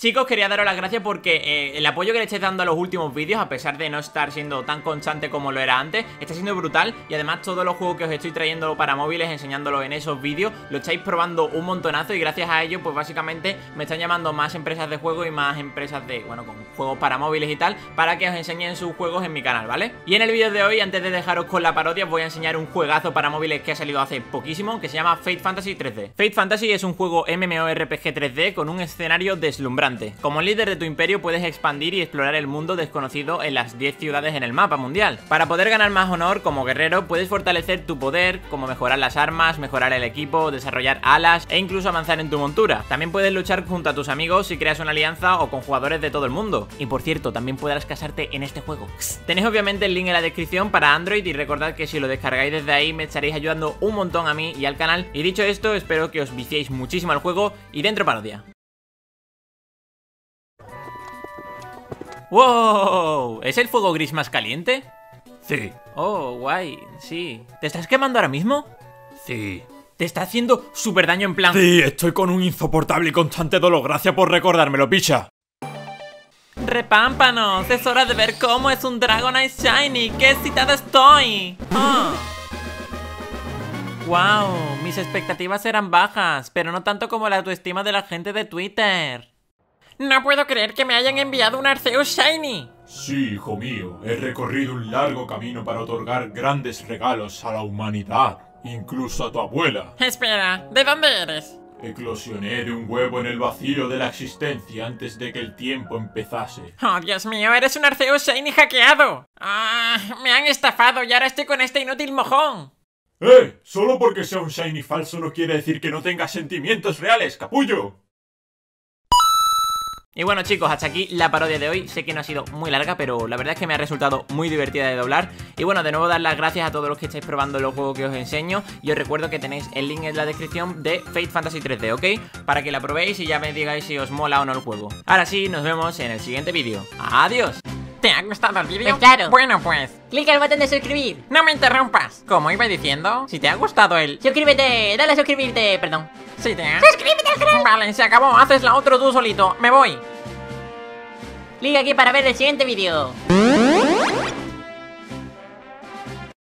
Chicos, quería daros las gracias porque el apoyo que le estáis dando a los últimos vídeos, a pesar de no estar siendo tan constante como lo era antes, está siendo brutal. Y además todos los juegos que os estoy trayendo para móviles, enseñándolos en esos vídeos, lo estáis probando un montonazo. Y gracias a ello, pues básicamente me están llamando más empresas de juego y más empresas de, bueno, con juegos para móviles y tal, para que os enseñen sus juegos en mi canal, ¿vale? Y en el vídeo de hoy, antes de dejaros con la parodia, os voy a enseñar un juegazo para móviles que ha salido hace poquísimo, que se llama Fate Fantasy 3D. Fate Fantasy es un juego MMORPG 3D con un escenario deslumbrante. Como líder de tu imperio puedes expandir y explorar el mundo desconocido en las 10 ciudades en el mapa mundial. Para poder ganar más honor como guerrero puedes fortalecer tu poder, como mejorar las armas, mejorar el equipo, desarrollar alas e incluso avanzar en tu montura. También puedes luchar junto a tus amigos si creas una alianza o con jugadores de todo el mundo. Y por cierto, también podrás casarte en este juego. Tenéis obviamente el link en la descripción para Android y recordad que si lo descargáis desde ahí me estaréis ayudando un montón a mí y al canal. Y dicho esto, espero que os viciéis muchísimo al juego y dentro parodia. ¡Wow! ¿Es el fuego gris más caliente? Sí. Oh, guay, sí. ¿Te estás quemando ahora mismo? Sí. ¿Te está haciendo súper daño en plan? Sí, estoy con un insoportable y constante dolor. Gracias por recordármelo, picha. ¡Repámpanos! Es hora de ver cómo es un Dragonite Shiny. ¡Qué excitada estoy! Oh. ¡Wow! Mis expectativas eran bajas, pero no tanto como la autoestima de la gente de Twitter. ¡No puedo creer que me hayan enviado un Arceus Shiny! Sí, hijo mío, he recorrido un largo camino para otorgar grandes regalos a la humanidad, incluso a tu abuela. Espera, ¿de dónde eres? Eclosioné de un huevo en el vacío de la existencia antes de que el tiempo empezase. ¡Oh, Dios mío, eres un Arceus Shiny hackeado! ¡Ah, me han estafado y ahora estoy con este inútil mojón! Solo porque sea un Shiny falso no quiere decir que no tenga sentimientos reales, capullo. Y bueno chicos, hasta aquí la parodia de hoy. Sé que no ha sido muy larga, pero la verdad es que me ha resultado muy divertida de doblar. Y bueno, de nuevo dar las gracias a todos los que estáis probando los juegos que os enseño. Y os recuerdo que tenéis el link en la descripción de Fate Fantasy 3D, ¿ok? Para que la probéis y ya me digáis si os mola o no el juego. Ahora sí, nos vemos en el siguiente vídeo. ¡Adiós! ¿Te ha gustado el vídeo? Pues claro. Bueno pues, clica el botón de suscribir. No me interrumpas. Como iba diciendo, si te ha gustado el... Suscríbete, dale a suscribirte, perdón. Sí, ¡suscríbete al canal! Vale, se acabó, haces la otro tú solito, me voy. Clic aquí para ver el siguiente vídeo.